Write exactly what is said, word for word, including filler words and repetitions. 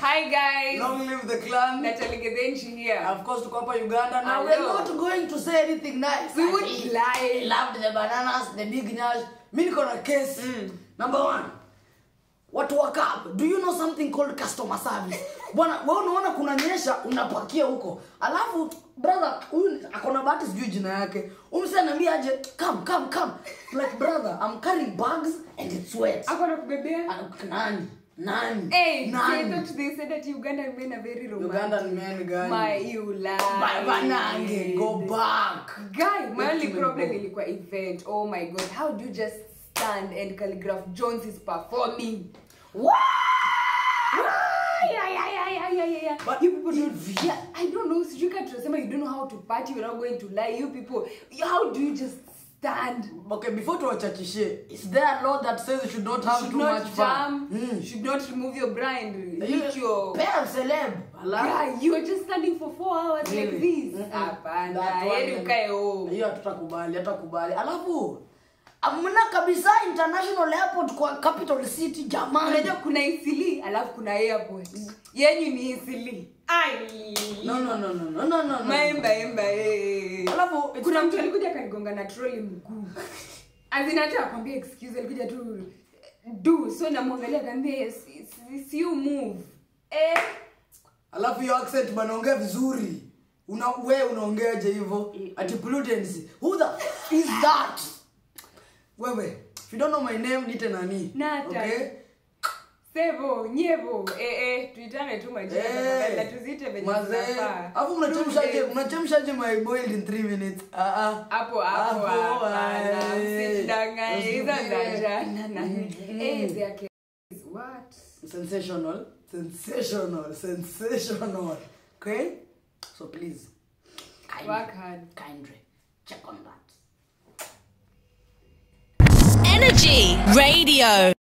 Hi guys! Long live the clan! Natalie Githinji here. Of course, to Kapo Uganda. Now we're not going to say anything nice. We would lie. Loved the bananas, the big nash. Milk on a case. Mm. Number one. What work up? Do you know something called customer service? Bwana, wewe unaona kuna nyesha unapakia huko. Alafu brother, huyu akona bahati sijui jina yake. Umsaniambia aje, come come come. Like brother, I'm carrying bags and it's wet. Akona kubebea? Nani? Nani? Hey, nani? They thought they said that Uganda men are very romantic. Ugandan men guy. My you lie. My banange, go back. Guy, my only problem ilikuwa event. Oh my god, how do you just stand and calligraph Jones is performing? Wow! Yeah, yeah, yeah, yeah, yeah, yeah, yeah. But you people don't. Yeah, I don't know. So you can't remember. You don't know how to party. You're not going to lie. You people. How do you just stand? Okay, before to achachishe, is there a law that says you should not have should too not much jam, fun? Mm. Should not remove your brand. Eat your. Pair celeb. Yeah, you are just standing for four hours really? Like this. Mm -hmm. Apana. Erikayo. Hiyo hatutakubali. Hatakubali. Alafu. Amuna Kabisa International Airport kwa capital city jamani. Unajua kuna Isili alafu kuna airport. Yenyu ni Isili. Ai. No no no no no no no. Maemba emba eh. Alafu kuna mtu alikuja kanigonga na trolley mguu. Azina hata akwambia excuse alikuja tu do so na muangalia akamwambia yes you move. Eh. Alafu your accent banaongea vizuri. Una wewe unaongeaje hivyo? Ati prudence. Who the is that? Wewe, if you don't know my name, nite nani. Nata. Okay? Sebo, nyevo, eh eh, tuitane tu majina na tuzite venye tunafaa. Hapo mnachemshaje, mnachemshaje my boiled in three minutes. Ah ah. Hapo hapo. Sidanga izandaja. Na na. Eh, they are what? Sensational, sensational, sensational. Okay? So please. Kindly, work hard. Kindly. Check on that. N R G Radio.